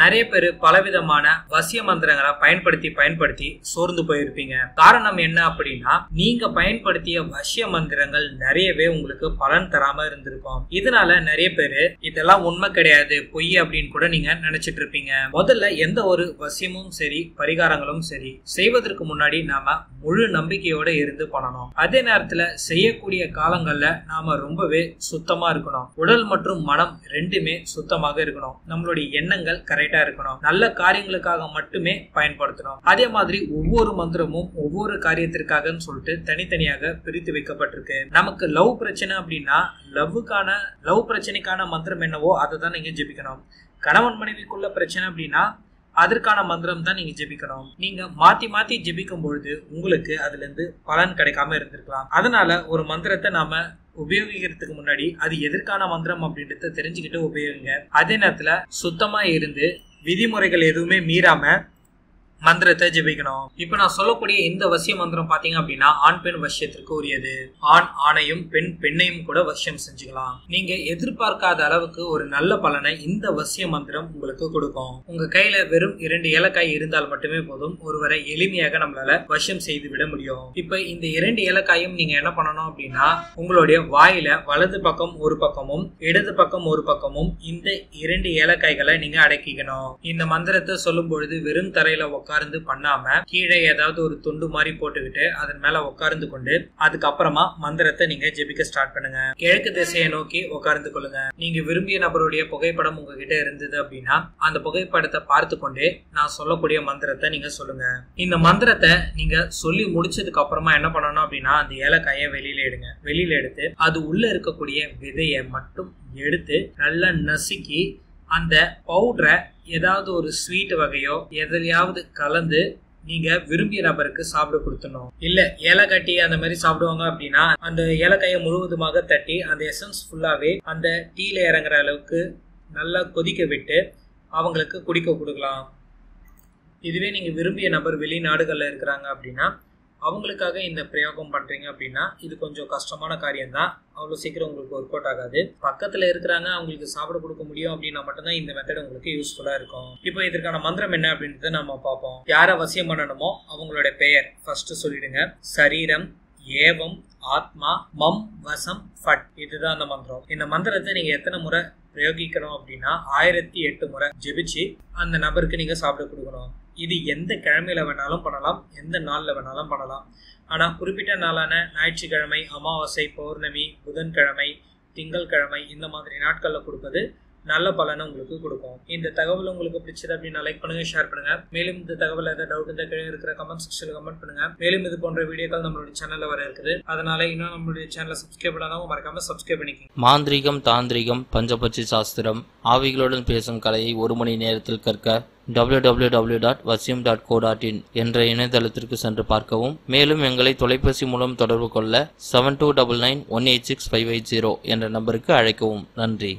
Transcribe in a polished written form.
நிறைய பேர் பலவிதமான வசிய மந்திரங்களை பயன்படுத்தி சோர்ந்து போயிருப்பீங்க. காரணம் என்ன அப்படின்னா, நீங்க பயன்படுத்திய வசிய மந்திரங்கள் நிறையவே உங்களுக்கு பலன் தராம இருந்திருக்கும். இதனால நிறைய பேரு இதெல்லாம் உண்மை கிடையாது, பொய் அப்படின்னு கூட நீங்க நினைச்சிட்டு இருப்பீங்க. முதல்ல எந்த ஒரு வசியமும் சரி பரிகாரங்களும் சரி செய்வதற்கு முன்னாடி நாம முழு நம்பிக்கையோட இருந்து பண்ணணும். அதே நேரத்துல செய்யக்கூடிய காலங்கள்ல நாம ரொம்பவே சுத்தமா இருக்கணும். உடல் மற்றும் மனம் ரெண்டுமே சுத்தமாக இருக்கணும். நம்மளுடைய எண்ணங்கள் கரெக்டா இருக்கணும். நல்ல காரியங்களுக்காக மட்டுமே பயன்படுத்தணும். அதே மாதிரி ஒவ்வொரு மந்திரமும் ஒவ்வொரு காரியத்திற்காக சொல்லிட்டு தனித்தனியாக பிரித்து வைக்கப்பட்டிருக்கு. நமக்கு லவ் பிரச்சனை அப்படின்னா லவ் பிரச்சனைக்கான மந்திரம் என்னவோ அதை தான் நீங்க ஜெபிக்கணும். கணவன் மனைவிக்குள்ள பிரச்சனை அப்படின்னா அதற்கான மந்திரம் தான் நீங்க ஜெபிக்கணும். நீங்க மாத்தி ஜெபிக்கும் பொழுது உங்களுக்கு அதுல இருந்து பலன் கிடைக்காம இருந்திருக்கலாம். அதனால ஒரு மந்திரத்தை நாம உபயோகிக்கிறதுக்கு முன்னாடி அது எதற்கான மந்திரம் அப்படின்றத தெரிஞ்சுக்கிட்டு உபயோகிங்க. அதே நேரத்துல சுத்தமா இருந்து விதிமுறைகள் எதுவுமே மீறாம மந்திரத்தை ஜெபிக்கணும். இப்ப நான் சொல்லக்கூடிய இந்த வசிய மந்திரம் பாத்தீங்க அப்படின்னா ஆண் பெண் வசியத்திற்கு உரியது. ஆண் ஆணையும் பெண் பெண்ணையும் கூட வசியம் செஞ்சுக்கலாம். நீங்க எதிர்பார்க்காத அளவுக்கு ஒரு நல்ல பலனை இந்த வசிய மந்திரம் உங்களுக்கு கொடுக்கும். உங்க கையில வெறும் 2 ஏலக்காய் இருந்தால் மட்டுமே போதும் ஒருவரை எளிமையாக நம்மளால வசியம் செய்து விட முடியும். இப்ப இந்த 2 ஏலக்காயும் நீங்க என்ன பண்ணணும் அப்படின்னா, உங்களுடைய வாயில வலது பக்கம் ஒரு பக்கமும் இடது பக்கம் ஒரு பக்கமும் இந்த 2 ஏலக்காய்களை நீங்க அடக்கிக்கணும். இந்த மந்திரத்தை சொல்லும் பொழுது வெறும் தரையில உட்கார்ந்து பண்ணாம கீழே ஏதாவது ஒரு துண்டு மாதிரி போட்டுக்கிட்டு அதன் மேல உட்கார்ந்து கொண்டு அதுக்கப்புறமா மந்திரத்தை நீங்க ஜெபிக்க ஸ்டார்ட் பண்ணுங்க. கிழக்கு திசையை நோக்கி உட்கார்ந்து கொள்ளுங்க. நீங்க விரும்பிய நபருடைய புகைப்படம் உங்ககிட்ட இருந்தது அப்படின்னா அந்த புகைப்படத்தை பார்த்து கொண்டே நான் சொல்லக்கூடிய மந்திரத்தை நீங்க சொல்லுங்க. இந்த மந்திரத்தை நீங்க சொல்லி முடிச்சதுக்கு அப்புறமா என்ன பண்ணணும் அப்படின்னா, அந்த ஏலக்காயை வெளியில எடுத்து அது உள்ள இருக்கக்கூடிய விதையை மட்டும் எடுத்து நல்லா நசுக்கி அந்த பவுடரை ஏதாவது ஒரு ஸ்வீட் வகையோ எதையாவது கலந்து நீங்க விரும்பிய நபருக்கு சாப்பிட கொடுத்தணும். இல்ல ஏலக்காய் டீ அந்த மாதிரி சாப்பிடுவாங்க அப்படின்னா அந்த ஏலக்காயை முழுவதுமாக தட்டி அந்த எசன்ஸ் ஃபுல்லாவே அந்த டீல இறங்குற அளவுக்கு நல்லா கொதிக்க விட்டு அவங்களுக்கு குடிக்க கொடுக்கலாம். இதுவே நீங்க விரும்பிய நபர் வெளிநாடுகள்ல இருக்கிறாங்க அப்படின்னா அவங்களுக்காக இந்த பிரயோகம் பண்றீங்க அப்படின்னா இது கொஞ்சம் கஷ்டமான காரியம் தான். அவ்வளோ சீக்கிரம் உங்களுக்கு ஒர்க் அவுட் ஆகாது. பக்கத்துல இருக்கிறாங்க, அவங்களுக்கு சாப்பிட கொடுக்க முடியும் அப்படின்னா மட்டும்தான் இந்த மெத்தட் உங்களுக்கு யூஸ்ஃபுல்லா இருக்கும். இப்போ இதற்கான மந்திரம் என்ன அப்படின்றத நம்ம பார்ப்போம். யாரை வசியம் பண்ணணுமோ அவங்களோட பெயர் ஃபர்ஸ்ட் சொல்லிடுங்க. சரீரம் ஏவம் ஆத்மா மம் வசம் ஃபட், இதுதான் அந்த மந்திரம். இந்த மந்திரத்தை நீங்க எத்தனை முறை பிரயோகிக்கணும் அப்படின்னா 1008 முறை ஜெபிச்சு அந்த நபருக்கு நீங்க சாப்பிட கொடுக்கணும். இது எந்த கிழமையில வேணாலும் பண்ணலாம், எந்த நாள்ல வேணாலும் பண்ணலாம். ஆனா குறிப்பிட்ட நாளான ஞாயிற்றுக்கிழமை, அமாவாசை, பௌர்ணமி, புதன்கிழமை, திங்கள்கிழமை இந்த மாதிரி நாட்கள்ல கொடுப்பது நல்ல பலனை உங்களுக்கு கொடுக்கும். இந்த தகவல் உங்களுக்கு பிடிச்சது அப்படின்னா லைக் பண்ணுங்க, ஷேர் பண்ணுங்க. மேலும் இந்த தகவல் ஏதாவது டவுட் இருந்தால் கீழே இருக்கிற கமெண்ட் செக்ஷன்ல கமெண்ட் பண்ணுங்க. மேலும் இது போன்ற வீடியோக்கள் நம்மளுடைய சேனல்ல வர இருக்குது. அதனால இன்னும் நம்மளுடைய சேனலை சப்ஸ்கிரைப் பண்ணாம மறக்காம சப்ஸ்கிரைப் பண்ணிக்கோங்க. மாந்திரிகம், தாந்திரிகம், பஞ்சபட்சி சாஸ்திரம், ஆவிகளுடன் பேசும் கலையை 1 மணி நேரத்தில் கற்க www.vasyam.co.in என்ற இணையதளத்திற்கு சென்று பார்க்கவும். மேலும் எங்களை தொலைபேசி மூலம் தொடர்பு கொள்ள 7299186550 என்ற நம்பருக்கு அழைக்கவும். நன்றி.